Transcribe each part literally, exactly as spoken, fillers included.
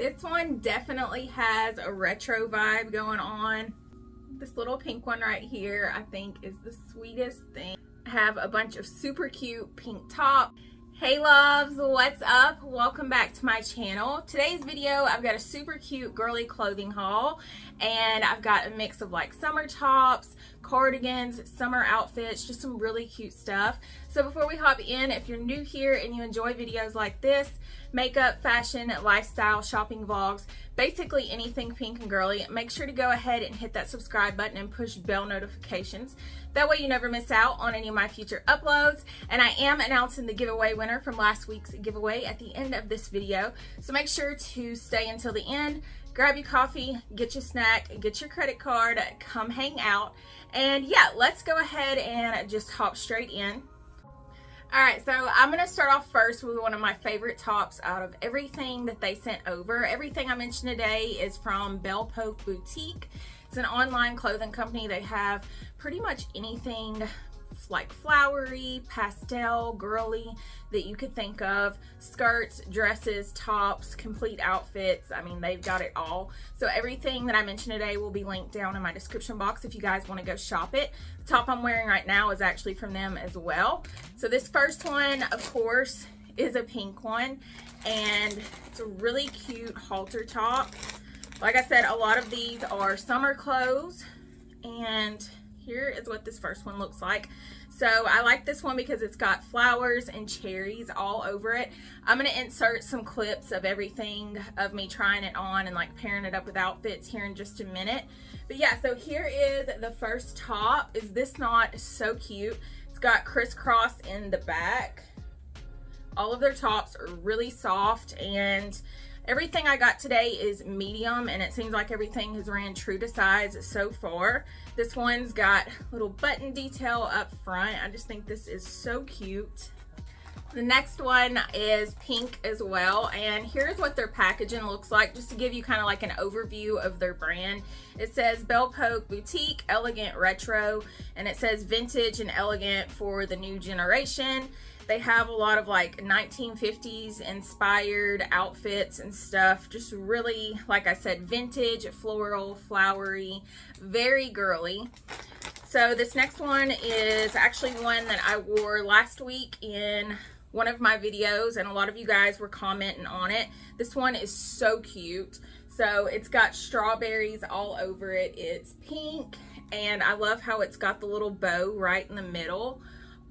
This one definitely has a retro vibe going on. This little pink one right here, I think, is the sweetest thing. I have a bunch of super cute pink top. Hey loves, what's up? Welcome back to my channel. Today's video, I've got a super cute girly clothing haul, and I've got a mix of like summer tops, cardigans, summer outfits, just some really cute stuff. So before we hop in, if you're new here and you enjoy videos like this, makeup, fashion, lifestyle, shopping vlogs, basically anything pink and girly, make sure to go ahead and hit that subscribe button and push bell notifications. That way you never miss out on any of my future uploads. And I am announcing the giveaway winner from last week's giveaway at the end of this video. So make sure to stay until the end, grab your coffee, get your snack, get your credit card, come hang out. And yeah, let's go ahead and just hop straight in. All right, so I'm gonna start off first with one of my favorite tops out of everything that they sent over. Everything I mentioned today is from Bellepoque Boutique. It's an online clothing company. They have pretty much anything like flowery, pastel, girly that you could think of. Skirts, dresses, tops, complete outfits. I mean, they've got it all. So everything that I mentioned today will be linked down in my description box if you guys want to go shop it. The top I'm wearing right now is actually from them as well. So this first one, of course, is a pink one, and it's a really cute halter top. Like I said, a lot of these are summer clothes, and here is what this first one looks like. So I like this one because it's got flowers and cherries all over it. I'm going to insert some clips of everything of me trying it on and like pairing it up with outfits here in just a minute. But yeah, so here is the first top. Is this not so cute? It's got crisscross in the back. All of their tops are really soft, and everything I got today is medium, and it seems like everything has ran true to size so far. This one's got little button detail up front. I just think this is so cute. The next one is pink as well, and here's what their packaging looks like, just to give you kind of like an overview of their brand. It says Bellepoque Boutique, elegant retro, and it says vintage and elegant for the new generation. They have a lot of like nineteen fifties inspired outfits and stuff. Just really, like I said, vintage, floral, flowery, very girly. So this next one is actually one that I wore last week in one of my videos, and a lot of you guys were commenting on it. This one is so cute. So it's got strawberries all over it. It's pink, and I love how it's got the little bow right in the middle.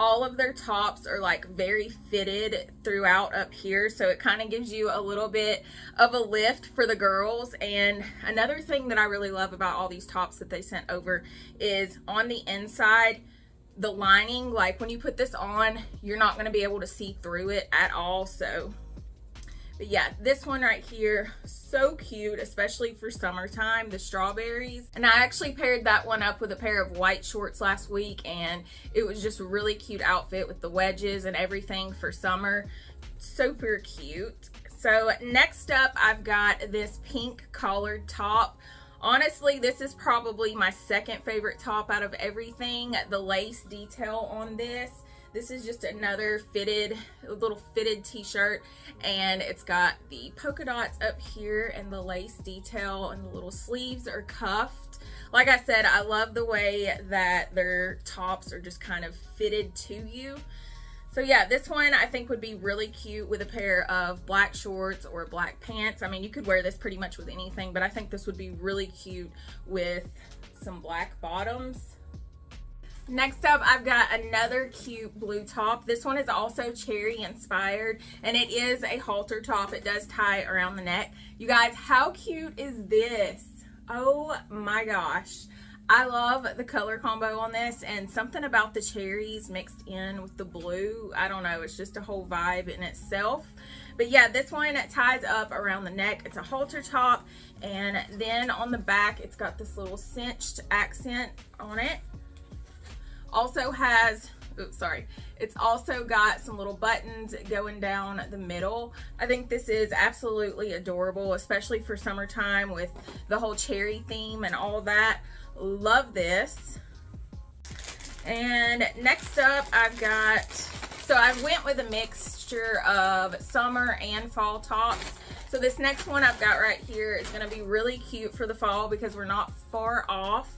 All of their tops are like very fitted throughout up here, so it kind of gives you a little bit of a lift for the girls. And another thing that I really love about all these tops that they sent over is on the inside, the lining, like when you put this on, you're not going to be able to see through it at all. So but yeah, this one right here, so cute, especially for summertime, the strawberries. And I actually paired that one up with a pair of white shorts last week, and it was just a really cute outfit with the wedges and everything for summer. Super cute. So next up, I've got this pink collared top. Honestly, this is probably my second favorite top out of everything. The lace detail on this. This is just another fitted, little fitted t-shirt, and it's got the polka dots up here and the lace detail, and the little sleeves are cuffed. Like I said, I love the way that their tops are just kind of fitted to you. So yeah, this one I think would be really cute with a pair of black shorts or black pants. I mean, you could wear this pretty much with anything, but I think this would be really cute with some black bottoms. Next up, I've got another cute blue top. This one is also cherry inspired, and it is a halter top. It does tie around the neck. You guys, how cute is this? Oh my gosh. I love the color combo on this, and something about the cherries mixed in with the blue. I don't know, it's just a whole vibe in itself. But yeah, this one ties up around the neck. It's a halter top, and then on the back, it's got this little cinched accent on it. Also has, oops, sorry, it's also got some little buttons going down the middle. I think this is absolutely adorable, especially for summertime with the whole cherry theme and all that. Love this. And next up, I've got, so I went with a mixture of summer and fall tops. So this next one I've got right here is going to be really cute for the fall because we're not far off.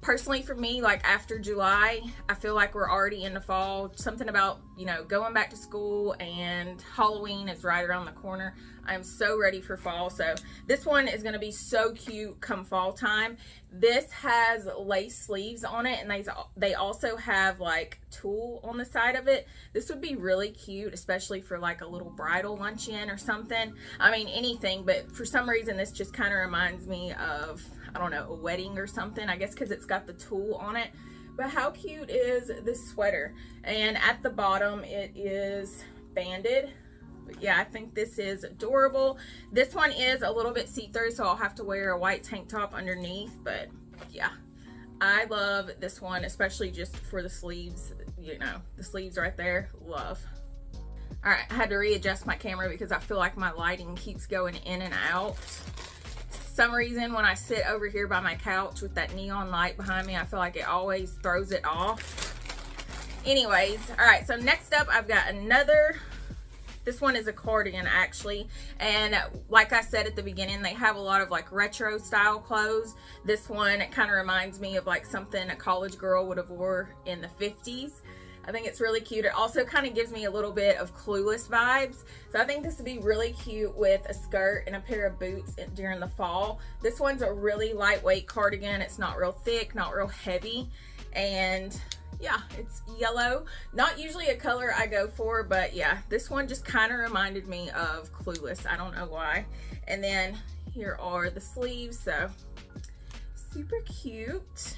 Personally for me, like after July, I feel like we're already in the fall. Something about, you know, going back to school, and Halloween is right around the corner. I'm so ready for fall. So this one is going to be so cute come fall time. This has lace sleeves on it, and they, they also have like tulle on the side of it. This would be really cute, especially for like a little bridal luncheon or something. I mean, anything, but for some reason this just kind of reminds me of, I don't know, a wedding or something, I guess because it's got the tulle on it. But how cute is this sweater? And at the bottom it is banded. But yeah, I think this is adorable. This one is a little bit see-through, so I'll have to wear a white tank top underneath. But yeah, I love this one, especially just for the sleeves. You know, the sleeves right there, love. All right, I had to readjust my camera because I feel like my lighting keeps going in and out. Some reason when I sit over here by my couch with that neon light behind me, I feel like it always throws it off. Anyways, all right, so next up I've got another, this one is a cardigan actually, and like I said at the beginning, they have a lot of like retro style clothes. This one, it kind of reminds me of like something a college girl would have wore in the fifties. I think it's really cute. It also kind of gives me a little bit of Clueless vibes. So I think this would be really cute with a skirt and a pair of boots during the fall. This one's a really lightweight cardigan. It's not real thick, not real heavy. And yeah, it's yellow. Not usually a color I go for, but yeah, this one just kind of reminded me of Clueless. I don't know why. And then here are the sleeves. So super cute.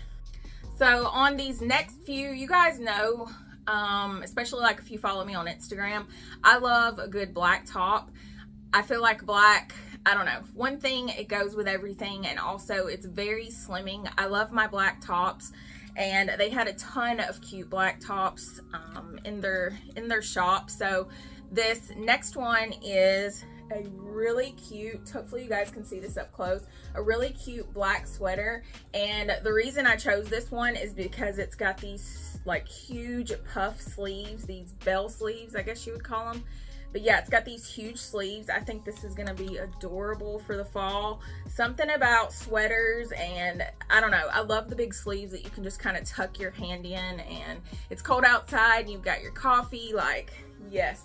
So on these next few, you guys know, um especially like if you follow me on Instagram, I love a good black top. I feel like black, I don't know, one thing, it goes with everything, and also it's very slimming. I love my black tops, and they had a ton of cute black tops um in their in their shop. So this next one is a really cute, hopefully you guys can see this up close, a really cute black sweater. And the reason I chose this one is because it's got these like huge puff sleeves, these bell sleeves I guess you would call them. But yeah, it's got these huge sleeves. I think this is gonna be adorable for the fall. Something about sweaters, and I don't know, I love the big sleeves that you can just kind of tuck your hand in, and it's cold outside and you've got your coffee, like, yes.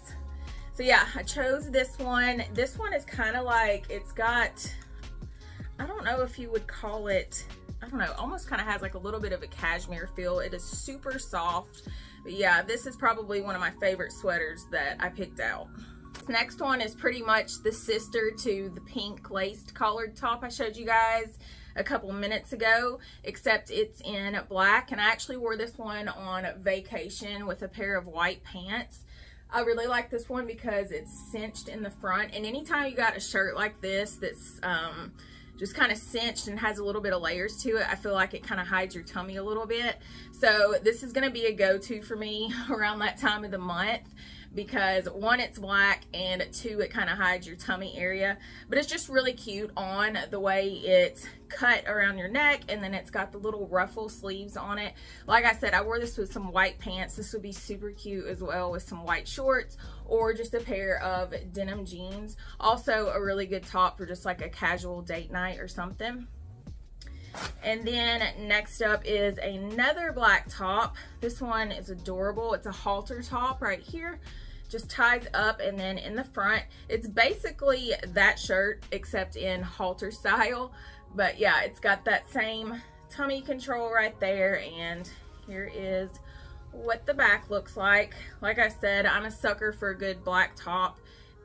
So yeah, I chose this one. This one is kind of like, it's got, I don't know if you would call it, I don't know, almost kind of has like a little bit of a cashmere feel. It is super soft. But yeah, this is probably one of my favorite sweaters that I picked out. This next one is pretty much the sister to the pink laced collared top I showed you guys a couple minutes ago, except it's in black. And I actually wore this one on vacation with a pair of white pants. I really like this one because it's cinched in the front, and anytime you got a shirt like this that's um, just kind of cinched and has a little bit of layers to it, I feel like it kind of hides your tummy a little bit. So this is going to be a go-to for me around that time of the month because one, it's black, and two, it kind of hides your tummy area. But it's just really cute on the way it's cut around your neck, and then it's got the little ruffle sleeves on it. Like I said, I wore this with some white pants. This would be super cute as well with some white shorts or just a pair of denim jeans. Also a really good top for just like a casual date night or something. And then next up is another black top. This one is adorable. It's a halter top right here, just ties up, and then in the front it's basically that shirt except in halter style. But yeah, it's got that same tummy control right there, and here is what the back looks like. Like I said, I'm a sucker for a good black top,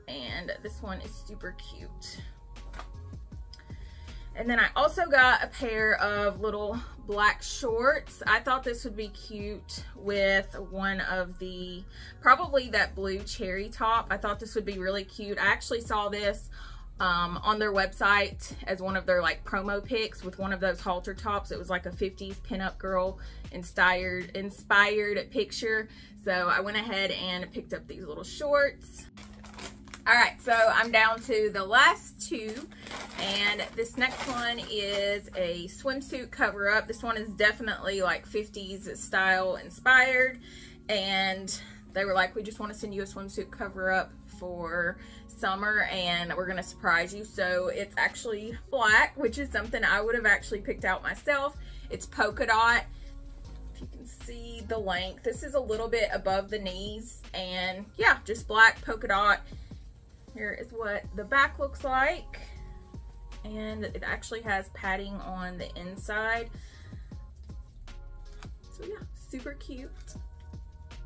and this one is super cute. And then I also got a pair of little black shorts. I thought this would be cute with one of the, probably that blue cherry top. I thought this would be really cute. I actually saw this um, on their website as one of their like promo pics with one of those halter tops. It was like a fifties pinup girl inspired, inspired picture. So I went ahead and picked up these little shorts. All right, so I'm down to the last two, and this next one is a swimsuit cover-up. This one is definitely like fifties style inspired, and they were like, we just want to send you a swimsuit cover-up for summer, and we're gonna surprise you. So it's actually black, which is something I would have actually picked out myself. It's polka dot. If you can see the length, this is a little bit above the knees, and yeah, just black polka dot. Here is what the back looks like, and it actually has padding on the inside. So yeah, super cute.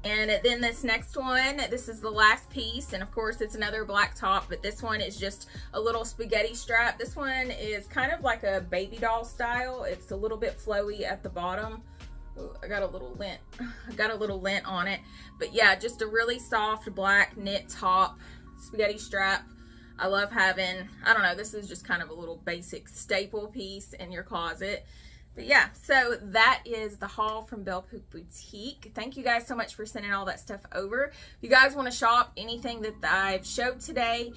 And then this next one, this is the last piece, and of course it's another black top, but this one is just a little spaghetti strap. This one is kind of like a baby doll style. It's a little bit flowy at the bottom. Ooh, I got a little lint. I got a little lint on it. But yeah, just a really soft black knit top, spaghetti strap. I love having, I don't know, this is just kind of a little basic staple piece in your closet. But yeah, so that is the haul from Bellepoque Boutique. Thank you guys so much for sending all that stuff over. If you guys want to shop anything that I've showed today,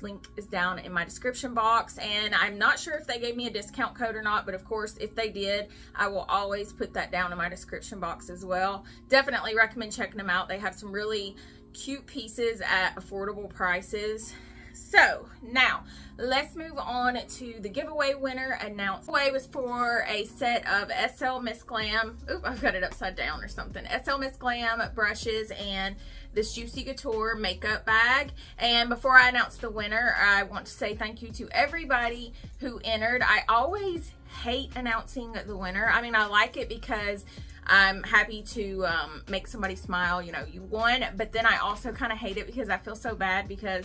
link is down in my description box. And I'm not sure if they gave me a discount code or not, but of course, if they did, I will always put that down in my description box as well. Definitely recommend checking them out. They have some really cute pieces at affordable prices. So now let's move on to the giveaway winner announcement. The giveaway was for a set of S L Miss Glam, oop, I've got it upside down or something, S L Miss Glam brushes and this Juicy Couture makeup bag. And before I announce the winner, I want to say thank you to everybody who entered. I always hate announcing the winner. I mean, I like it because I'm happy to um, make somebody smile, you know, you won, but then I also kind of hate it because I feel so bad because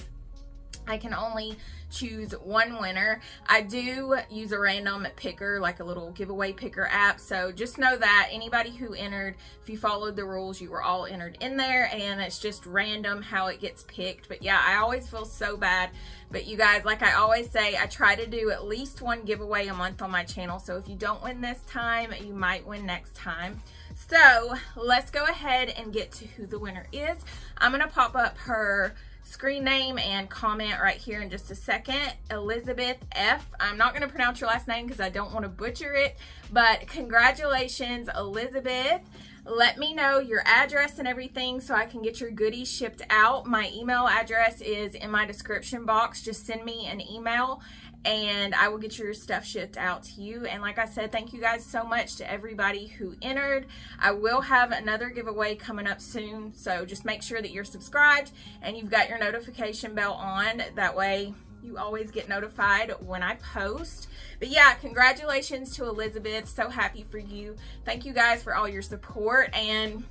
I can only choose one winner. I do use a random picker, like a little giveaway picker app, so just know that anybody who entered, if you followed the rules, you were all entered in there, and it's just random how it gets picked. But yeah, I always feel so bad, but you guys, like I always say, I try to do at least one giveaway a month on my channel, so if you don't win this time, you might win next time. So let's go ahead and get to who the winner is. I'm gonna pop up her screen name and comment right here in just a second. Elizabeth F. I'm not going to pronounce your last name because I don't want to butcher it, but congratulations, Elizabeth. Let me know your address and everything so I can get your goodies shipped out. My email address is in my description box. Just send me an email and I will get your stuff shipped out to you. And like I said, thank you guys so much to everybody who entered. I will have another giveaway coming up soon, so just make sure that you're subscribed and you've got your notification bell on. That way you always get notified when I post. But yeah, congratulations to Elizabeth. So happy for you. Thank you guys for all your support. And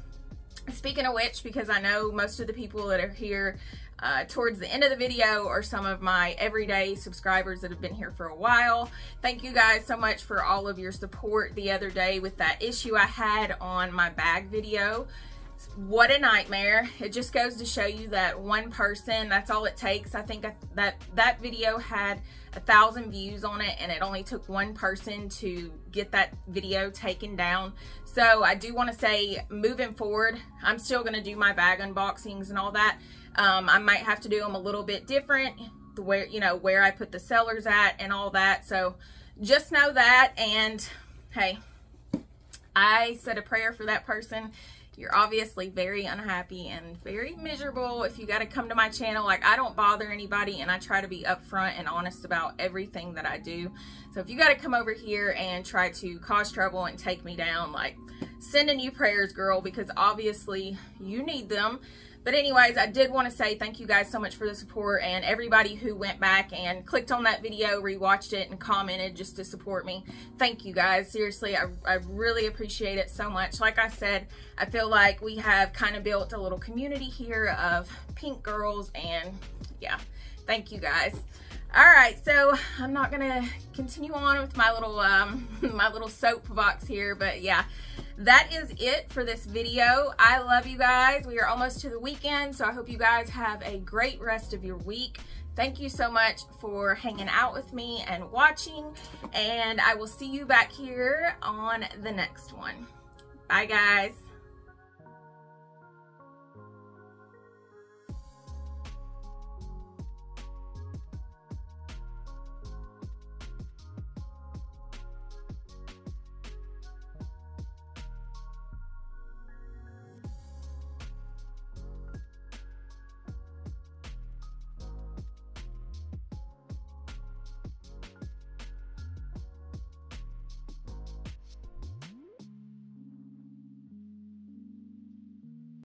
speaking of which, because I know most of the people that are here Uh, towards the end of the video are some of my everyday subscribers that have been here for a while. Thank you guys so much for all of your support the other day with that issue I had on my bag video. What a nightmare. It just goes to show you that one person, that's all it takes. I think that that video had a thousand views on it, and it only took one person to get that video taken down. So I do want to say, moving forward, I'm still going to do my bag unboxings and all that. Um, I might have to do them a little bit different, the where, you know, where I put the sellers at and all that. So just know that. And hey, I said a prayer for that person. You're obviously very unhappy and very miserable if you got to come to my channel. Like, I don't bother anybody, and I try to be upfront and honest about everything that I do. So if you got to come over here and try to cause trouble and take me down, like, sending you prayers, girl, because obviously you need them. But anyways, I did want to say thank you guys so much for the support, and everybody who went back and clicked on that video, rewatched it, and commented just to support me. Thank you guys. Seriously, I, I really appreciate it so much. Like I said, I feel like we have kind of built a little community here of pink girls, and yeah, thank you guys. All right, so I'm not gonna continue on with my little um, my little soapbox here, but yeah, that is it for this video. I love you guys. We are almost to the weekend, so I hope you guys have a great rest of your week. Thank you so much for hanging out with me and watching, and I will see you back here on the next one. Bye, guys.